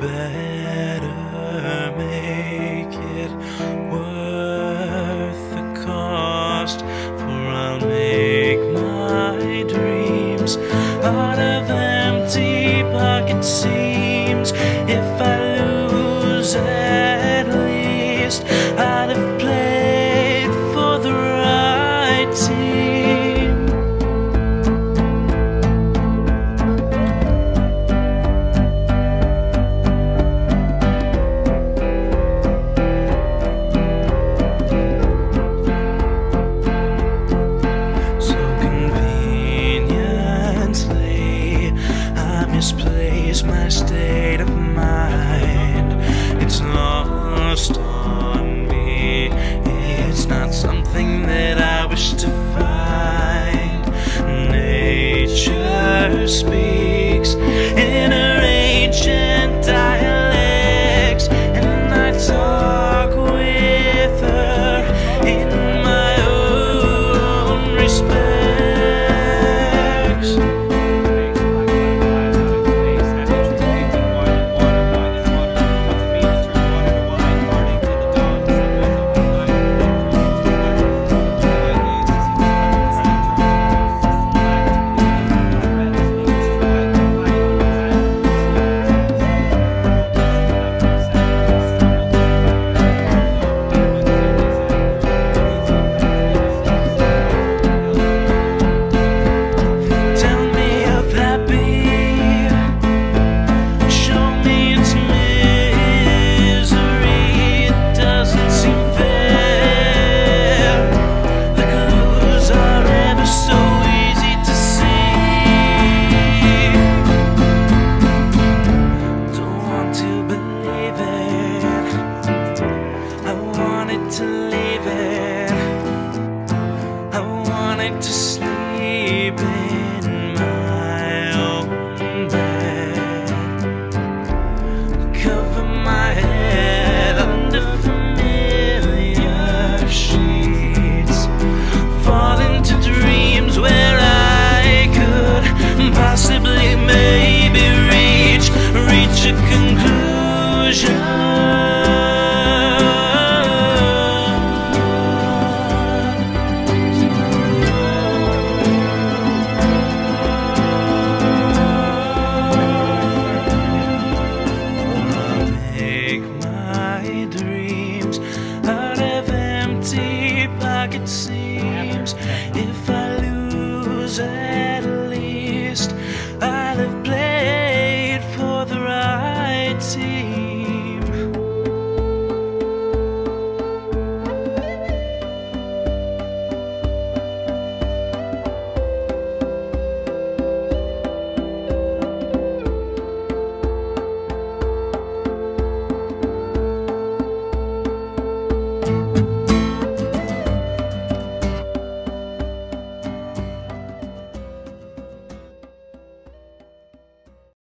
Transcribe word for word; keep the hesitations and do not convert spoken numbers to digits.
better make it worth the cost, for I'll make my dreams out of empty pocket seams. If I lose, at least I'd have played for the right team. Misplace my state of mind. It's lost on me. It's not something that I wish to find. Nature speaks in her ancient dialects, and I talk with her in my own respects. To leave it, I wanted to sleep in my own bed, cover my head under familiar sheets, fall into dreams where I could possibly maybe reach, reach a conclusion. It seems if I lose, at least I'll have played for the right team.